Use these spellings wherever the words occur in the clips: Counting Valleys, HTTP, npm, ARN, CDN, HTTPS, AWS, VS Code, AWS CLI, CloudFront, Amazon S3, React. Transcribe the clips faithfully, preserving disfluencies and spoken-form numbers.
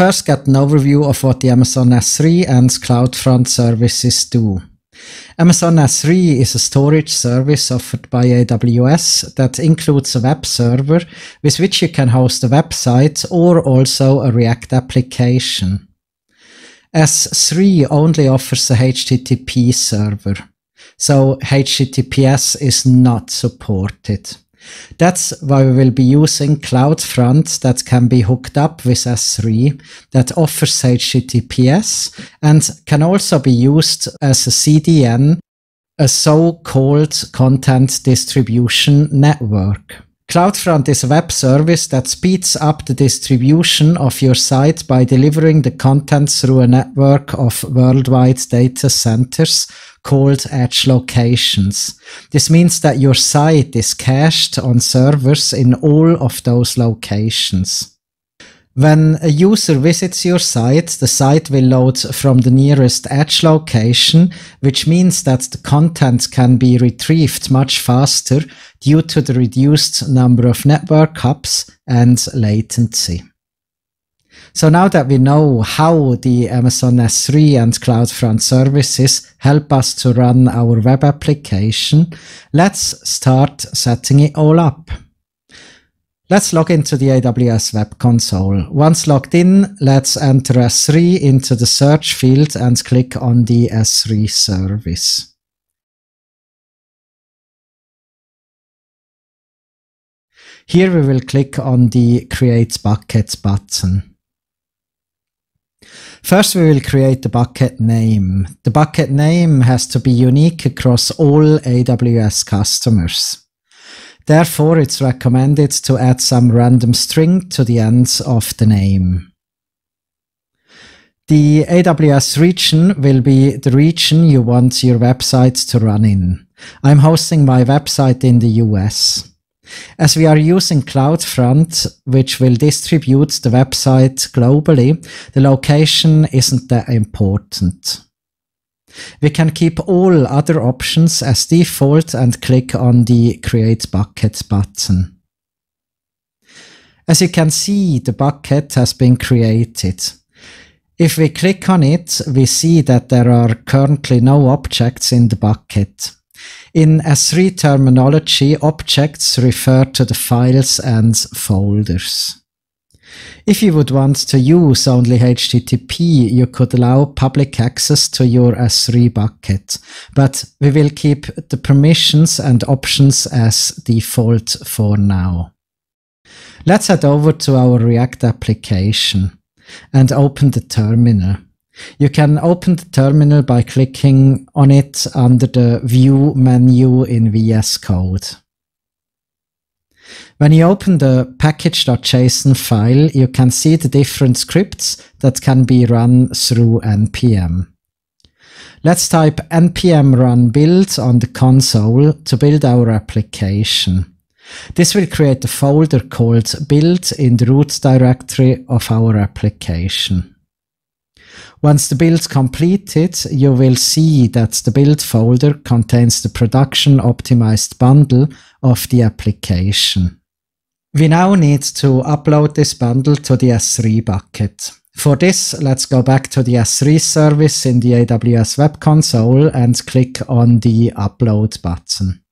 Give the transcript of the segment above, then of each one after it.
first get an overview of what the Amazon S three and CloudFront services do. Amazon S three is a storage service offered by A W S that includes a web server with which you can host a website or also a React application. S three only offers a H T T P server, so H T T P S is not supported. That's why we will be using CloudFront that can be hooked up with S three, that offers H T T P S and can also be used as a C D N, a so-called content distribution network. CloudFront is a web service that speeds up the distribution of your site by delivering the content through a network of worldwide data centers called edge locations. This means that your site is cached on servers in all of those locations. When a user visits your site, the site will load from the nearest edge location, which means that the content can be retrieved much faster due to the reduced number of network hubs and latency. So now that we know how the Amazon S three and CloudFront services help us to run our web application, let's start setting it all up. Let's log into the A W S Web Console. Once logged in, let's enter S three into the search field and click on the S three service. Here we will click on the Create Bucket button. First, we will create the bucket name. The bucket name has to be unique across all A W S customers. Therefore, it's recommended to add some random string to the end of the name. The A W S region will be the region you want your website to run in. I'm hosting my website in the U S. As we are using CloudFront, which will distribute the website globally, the location isn't that important. We can keep all other options as default and click on the Create Bucket button. As you can see, the bucket has been created. If we click on it, we see that there are currently no objects in the bucket. In S three terminology, objects refer to the files and folders. If you would want to use only H T T P, you could allow public access to your S three bucket, but we will keep the permissions and options as default for now. Let's head over to our React application and open the terminal. You can open the terminal by clicking on it under the View menu in V S Code. When you open the package.json file, you can see the different scripts that can be run through N P M. Let's type N P M run build on the console to build our application. This will create a folder called build in the root directory of our application. Once the build is completed, you will see that the build folder contains the production optimized bundle of the application. We now need to upload this bundle to the S three bucket. For this, let's go back to the S three service in the A W S Web Console and click on the Upload button.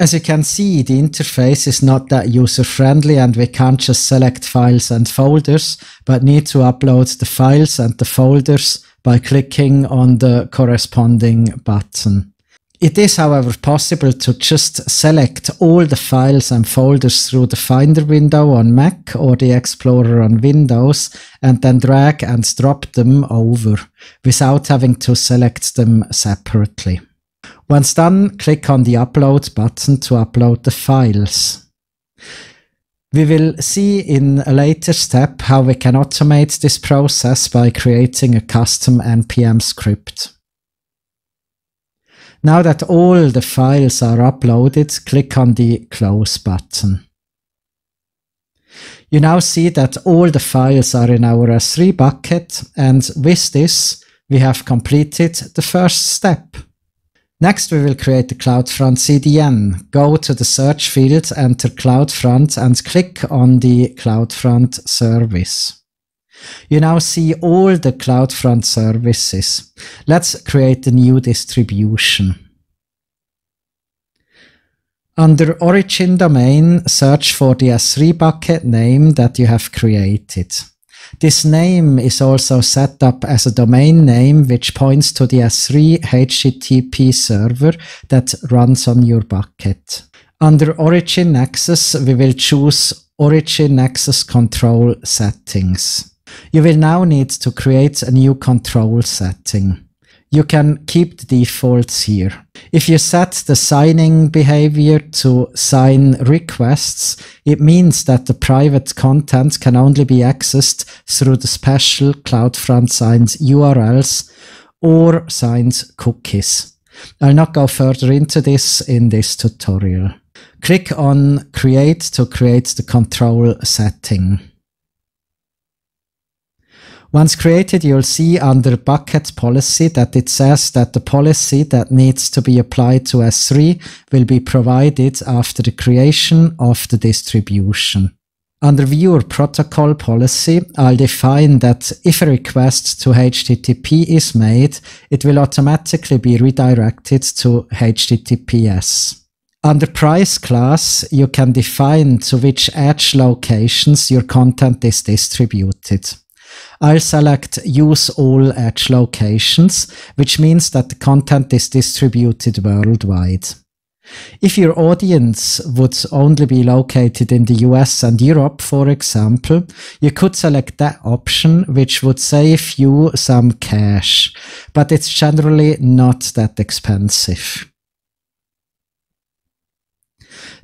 As you can see, the interface is not that user-friendly and we can't just select files and folders, but need to upload the files and the folders by clicking on the corresponding button. It is, however, possible to just select all the files and folders through the Finder window on Mac or the Explorer on Windows and then drag and drop them over without having to select them separately. Once done, click on the Upload button to upload the files. We will see in a later step how we can automate this process by creating a custom N P M script. Now that all the files are uploaded, click on the Close button. You now see that all the files are in our S three bucket, and with this, we have completed the first step. Next, we will create the CloudFront C D N. Go to the search field, enter CloudFront and click on the CloudFront service. You now see all the CloudFront services. Let's create a new distribution. Under origin domain, search for the S three bucket name that you have created. This name is also set up as a domain name which points to the S three H T T P server that runs on your bucket. Under origin access, we will choose origin access control settings. You will now need to create a new control setting. You can keep the defaults here. If you set the signing behavior to sign requests, it means that the private content can only be accessed through the special CloudFront signs U R Ls or signs cookies. I'll not go further into this in this tutorial. Click on Create to create the control setting. Once created, you'll see under Bucket Policy that it says that the policy that needs to be applied to S three will be provided after the creation of the distribution. Under Viewer Protocol Policy, I'll define that if a request to H T T P is made, it will automatically be redirected to H T T P S. Under Price class, you can define to which edge locations your content is distributed. I'll select Use All Edge Locations, which means that the content is distributed worldwide. If your audience would only be located in the U S and Europe, for example, you could select that option, which would save you some cash, but it's generally not that expensive.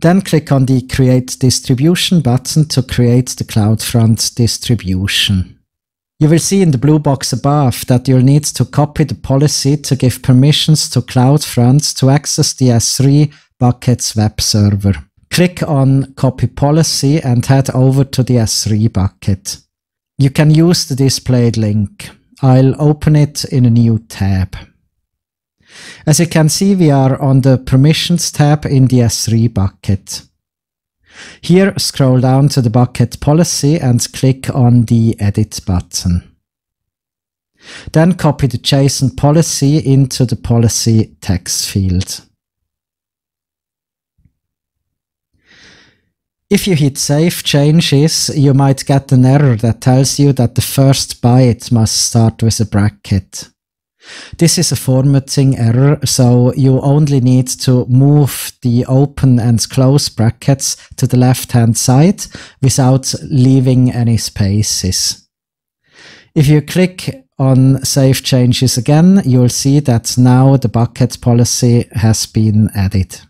Then click on the Create Distribution button to create the CloudFront distribution. You will see in the blue box above that you'll need to copy the policy to give permissions to CloudFront to access the S three bucket's web server. Click on Copy Policy and head over to the S three bucket. You can use the displayed link. I'll open it in a new tab. As you can see, we are on the Permissions tab in the S three bucket. Here, scroll down to the Bucket Policy and click on the Edit button. Then copy the JSON policy into the Policy text field. If you hit Save Changes, you might get an error that tells you that the first byte must start with a bracket. This is a formatting error, so you only need to move the open and close brackets to the left-hand side without leaving any spaces. If you click on Save Changes again, you'll see that now the bucket policy has been added.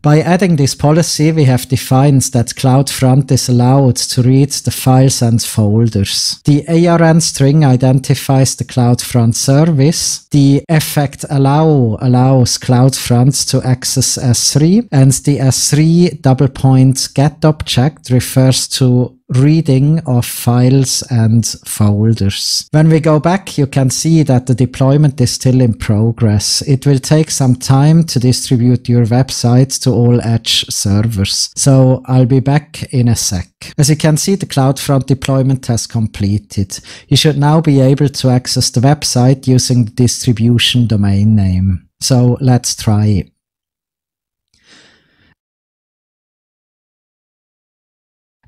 By adding this policy, we have defined that CloudFront is allowed to read the files and folders. The A R N string identifies the CloudFront service. The effect allow allows CloudFront to access S three, and the S three double point get object refers to reading of files and folders. When we go back, you can see that the deployment is still in progress. It will take some time to distribute your website to all edge servers. So I'll be back in a sec. As you can see, the CloudFront deployment has completed. You should now be able to access the website using the distribution domain name. So let's try it.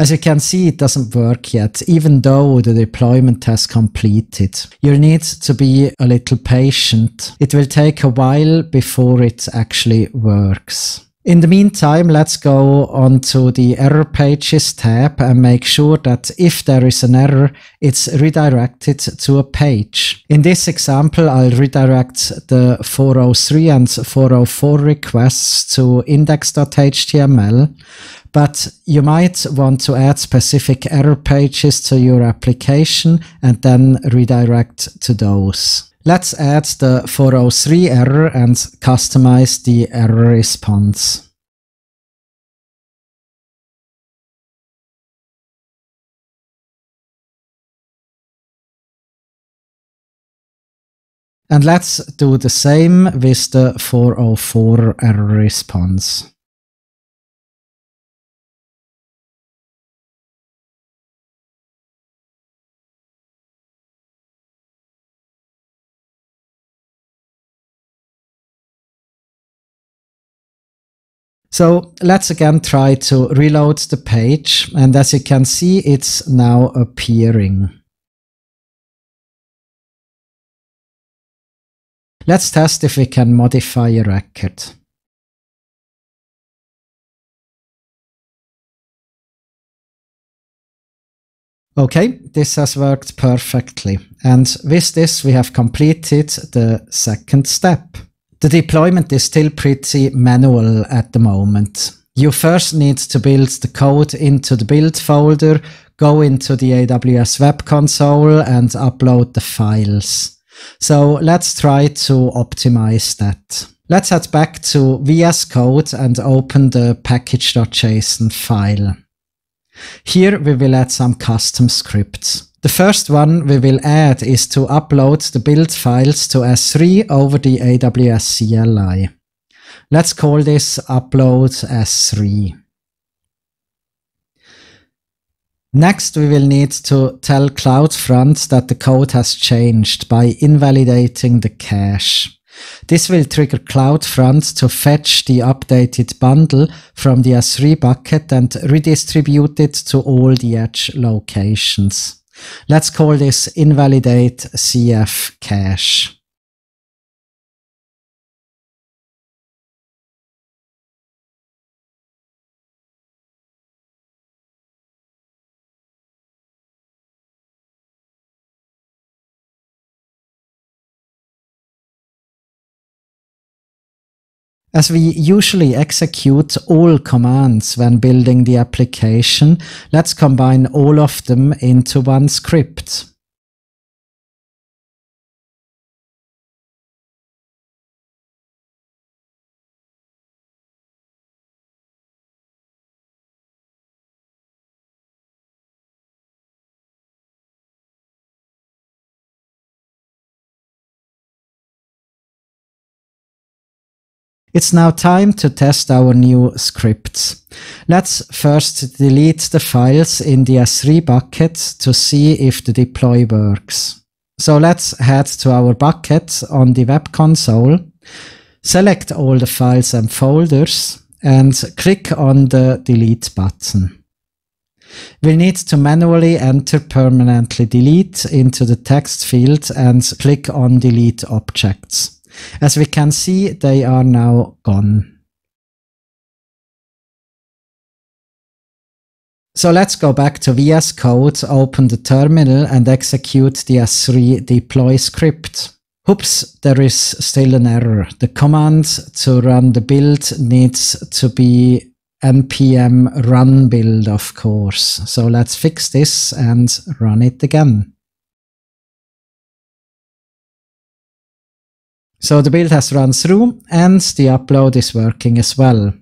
As you can see, it doesn't work yet, even though the deployment has completed. You'll need to be a little patient. It will take a while before it actually works. In the meantime, let's go onto the Error Pages tab and make sure that if there is an error, it's redirected to a page. In this example, I'll redirect the four oh three and four oh four requests to index dot H T M L. But you might want to add specific error pages to your application and then redirect to those. Let's add the four oh three error and customize the error response. And let's do the same with the four oh four error response. So let's again try to reload the page. And as you can see, it's now appearing. Let's test if we can modify a record. Okay, this has worked perfectly. And with this, we have completed the second step. The deployment is still pretty manual at the moment. You first need to build the code into the build folder, go into the A W S web console and upload the files. So let's try to optimize that. Let's head back to V S Code and open the package.json file. Here we will add some custom scripts. The first one we will add is to upload the build files to S three over the A W S C L I. Let's call this upload S three. Next, we will need to tell CloudFront that the code has changed by invalidating the cache. This will trigger CloudFront to fetch the updated bundle from the S three bucket and redistribute it to all the edge locations. Let's call this invalidate C F cache. As we usually execute all commands when building the application, let's combine all of them into one script. It's now time to test our new scripts. Let's first delete the files in the S three bucket to see if the deploy works. So let's head to our bucket on the web console, select all the files and folders, and click on the delete button. We'll need to manually enter permanently delete into the text field and click on delete objects. As we can see, they are now gone. So let's go back to V S Code, open the terminal and execute the S three deploy script. Oops, there is still an error. The command to run the build needs to be npm run build, of course. So let's fix this and run it again. So the build has run through and the upload is working as well.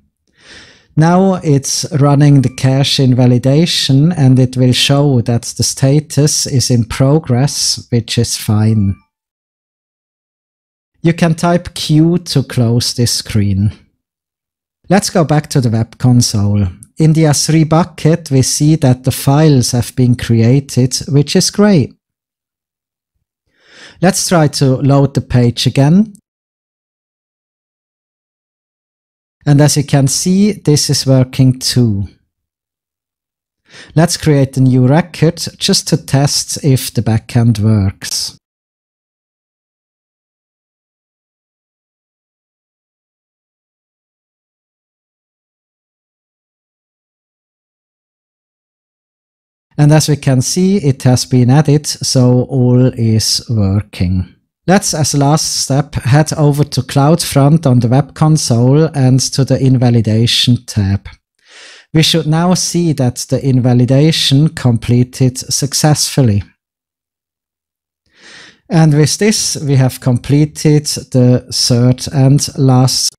Now it's running the cache invalidation and it will show that the status is in progress, which is fine. You can type Q to close this screen. Let's go back to the web console. In the S three bucket, we see that the files have been created, which is great. Let's try to load the page again. And as you can see, this is working too. Let's create a new record just to test if the backend works. And as we can see, it has been added, so all is working. Let's, as a last step, head over to CloudFront on the web console and to the Invalidation tab. We should now see that the invalidation completed successfully. And with this, we have completed the third and last